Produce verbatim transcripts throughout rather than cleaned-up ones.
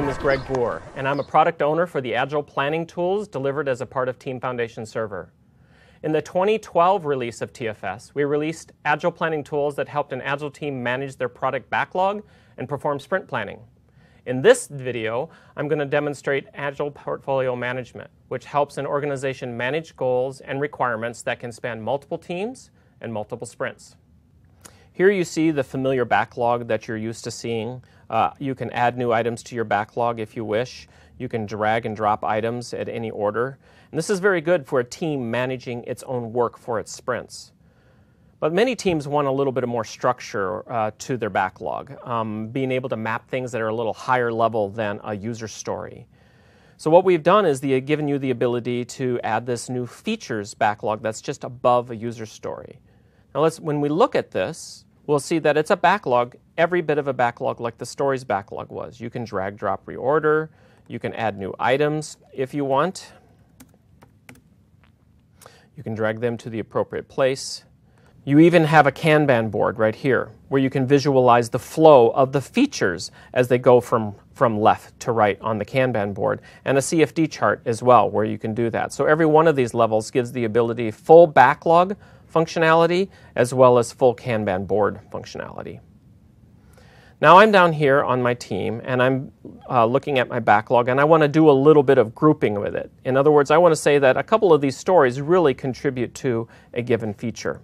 name is Greg Boer, and I'm a product owner for the Agile Planning Tools delivered as a part of Team Foundation Server. In the twenty twelve release of T F S, we released Agile Planning Tools that helped an Agile team manage their product backlog and perform sprint planning. In this video, I'm going to demonstrate Agile Portfolio Management, which helps an organization manage goals and requirements that can span multiple teams and multiple sprints. Here you see the familiar backlog that you're used to seeing. Uh, you can add new items to your backlog if you wish. You can drag and drop items at any order. And this is very good for a team managing its own work for its sprints. But many teams want a little bit of more structure uh, to their backlog, um, being able to map things that are a little higher level than a user story. So what we've done is the, given you the ability to add this new features backlog that's just above a user story. Now let's, when we look at this, we'll see that it's a backlog, every bit of a backlog like the stories backlog was. You can drag, drop, reorder. You can add new items if you want. You can drag them to the appropriate place. You even have a Kanban board right here where you can visualize the flow of the features as they go from, from left to right on the Kanban board, and a C F D chart as well where you can do that. So every one of these levels gives the ability full backlog functionality as well as full Kanban board functionality. Now I'm down here on my team and I'm uh, looking at my backlog, and I want to do a little bit of grouping with it. In other words, I want to say that a couple of these stories really contribute to a given feature.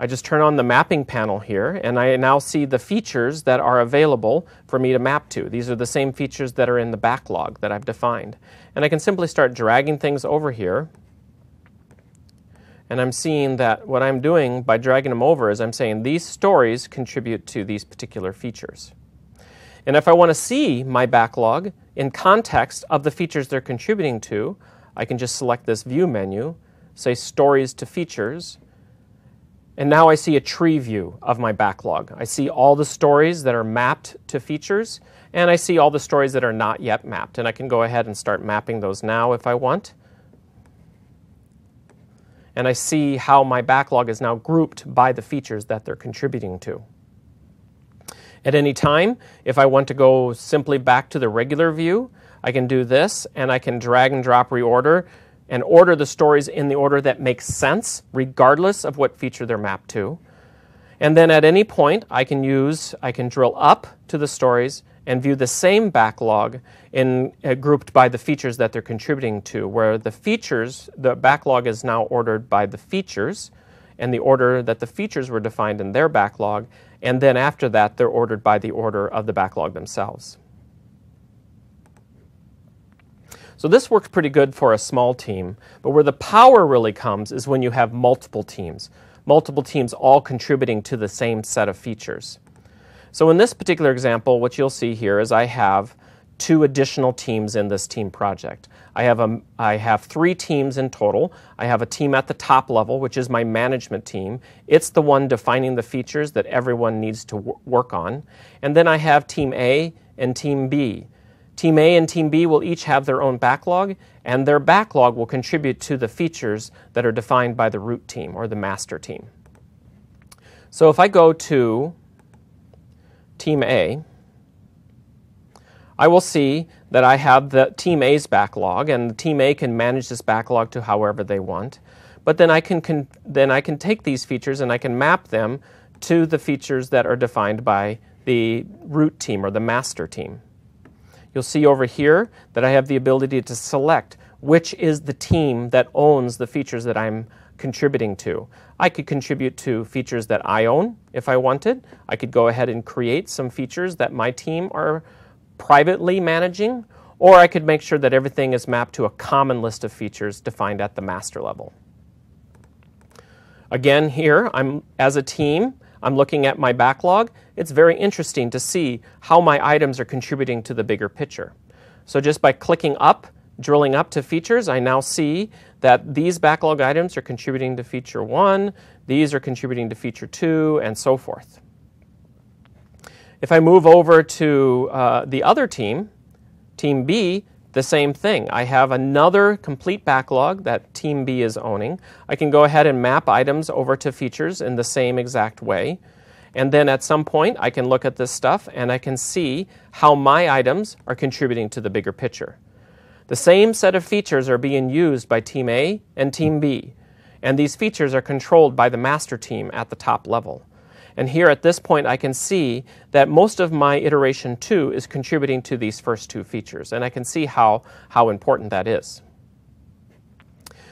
I just turn on the mapping panel here and I now see the features that are available for me to map to. These are the same features that are in the backlog that I've defined. And I can simply start dragging things over here. And I'm seeing that what I'm doing by dragging them over is I'm saying these stories contribute to these particular features. And if I want to see my backlog in context of the features they're contributing to, I can just select this view menu, say stories to features, and now I see a tree view of my backlog. I see all the stories that are mapped to features, and I see all the stories that are not yet mapped. And I can go ahead and start mapping those now if I want. And I see how my backlog is now grouped by the features that they're contributing to. At any time, if I want to go simply back to the regular view, I can do this, and I can drag and drop reorder and order the stories in the order that makes sense, regardless of what feature they're mapped to. And then at any point, I can use, I can drill up to the stories and view the same backlog in, uh, grouped by the features that they're contributing to, where the features, the backlog is now ordered by the features and the order that the features were defined in their backlog, and then after that, they're ordered by the order of the backlog themselves. So this works pretty good for a small team, but where the power really comes is when you have multiple teams, multiple teams all contributing to the same set of features. So in this particular example, what you'll see here is I have two additional teams in this team project. I have, a, I have three teams in total. I have a team at the top level, which is my management team. It's the one defining the features that everyone needs to work on. And then I have Team A and Team B. Team A and Team B will each have their own backlog, and their backlog will contribute to the features that are defined by the root team or the master team. So if I go to Team A, I will see that I have the Team A's backlog, and Team A can manage this backlog to however they want. But then I can, can then I can take these features and I can map them to the features that are defined by the root team or the master team. You'll see over here that I have the ability to select which is the team that owns the features that I'm contributing to. I could contribute to features that I own if I wanted. I could go ahead and create some features that my team are privately managing, or I could make sure that everything is mapped to a common list of features defined at the master level. Again, here, I'm as a team, I'm looking at my backlog. It's very interesting to see how my items are contributing to the bigger picture. So just by clicking up, drilling up to features, I now see that these backlog items are contributing to feature one, these are contributing to feature two, and so forth. If I move over to uh, the other team, Team B, the same thing. I have another complete backlog that Team B is owning. I can go ahead and map items over to features in the same exact way. And then at some point, I can look at this stuff and I can see how my items are contributing to the bigger picture. The same set of features are being used by Team A and Team B, and these features are controlled by the master team at the top level. And here at this point, I can see that most of my iteration two is contributing to these first two features, and I can see how, how important that is.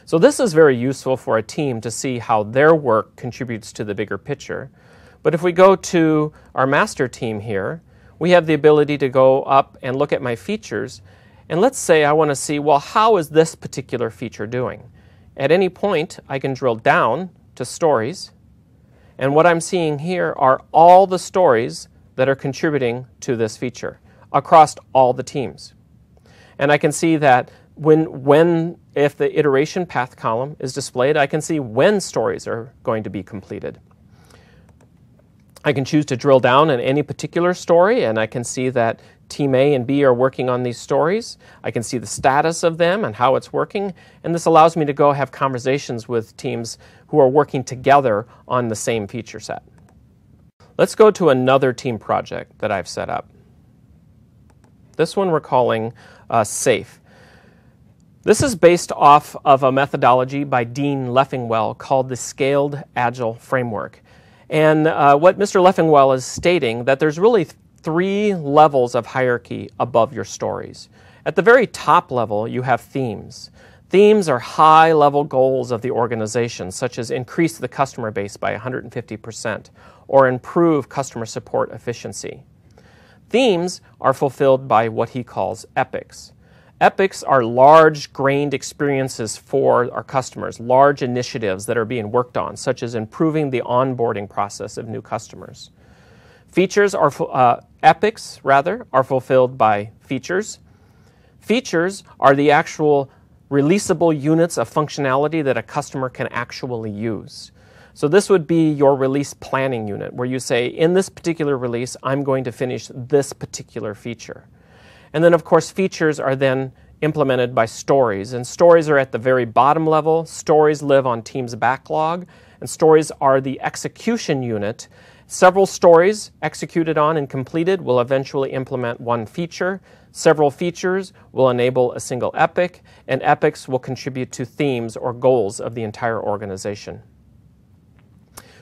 So this is very useful for a team to see how their work contributes to the bigger picture. But if we go to our master team here, we have the ability to go up and look at my features. And let's say I want to see, well, how is this particular feature doing? At any point, I can drill down to stories. And what I'm seeing here are all the stories that are contributing to this feature across all the teams. And I can see that when, when if the iteration path column is displayed, I can see when stories are going to be completed. I can choose to drill down in any particular story, and I can see that Team A and B are working on these stories. I can see the status of them and how it's working, and this allows me to go have conversations with teams who are working together on the same feature set. Let's go to another team project that I've set up. This one we're calling uh, SAFE. This is based off of a methodology by Dean Leffingwell called the Scaled Agile Framework. And uh, what Mister Leffingwell is stating, that there's really th three levels of hierarchy above your stories. At the very top level, you have themes. Themes are high-level goals of the organization, such as increase the customer base by one hundred fifty percent or improve customer support efficiency. Themes are fulfilled by what he calls epics. Epics are large-grained experiences for our customers, large initiatives that are being worked on, such as improving the onboarding process of new customers. Features are, uh, epics, rather, are fulfilled by features. Features are the actual releasable units of functionality that a customer can actually use. So this would be your release planning unit, where you say, in this particular release, I'm going to finish this particular feature. And then, of course, features are then implemented by stories. And stories are at the very bottom level. Stories live on Team's backlog. And stories are the execution unit. Several stories executed on and completed will eventually implement one feature. Several features will enable a single epic. And epics will contribute to themes or goals of the entire organization.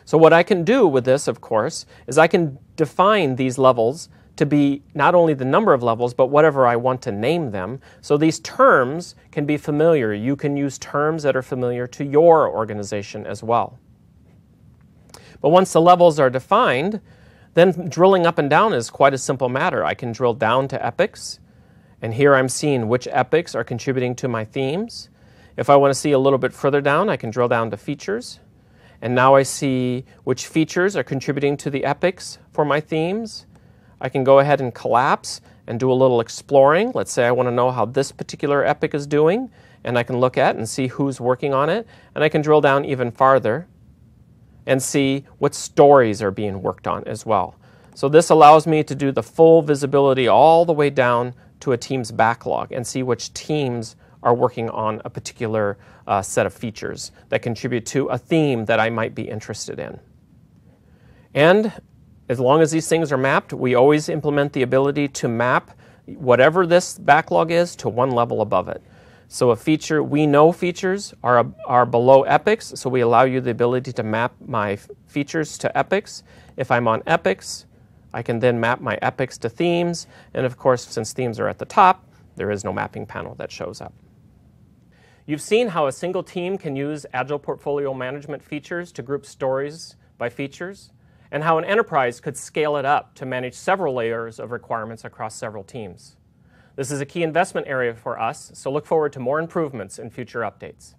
So what I can do with this, of course, is I can define these levels to be not only the number of levels, but whatever I want to name them. So these terms can be familiar. You can use terms that are familiar to your organization as well. But once the levels are defined, then drilling up and down is quite a simple matter. I can drill down to epics, and here I'm seeing which epics are contributing to my themes. If I want to see a little bit further down, I can drill down to features. And now I see which features are contributing to the epics for my themes. I can go ahead and collapse and do a little exploring. Let's say I want to know how this particular epic is doing, and I can look at and see who's working on it. And I can drill down even farther and see what stories are being worked on as well. So this allows me to do the full visibility all the way down to a team's backlog and see which teams are working on a particular uh, set of features that contribute to a theme that I might be interested in. And as long as these things are mapped, we always implement the ability to map whatever this backlog is to one level above it. So a feature, we know features are, are below epics, so we allow you the ability to map my features to epics. If I'm on epics, I can then map my epics to themes. And of course, since themes are at the top, there is no mapping panel that shows up. You've seen how a single team can use Agile Portfolio Management features to group stories by features, and how an enterprise could scale it up to manage several layers of requirements across several teams. This is a key investment area for us, so look forward to more improvements in future updates.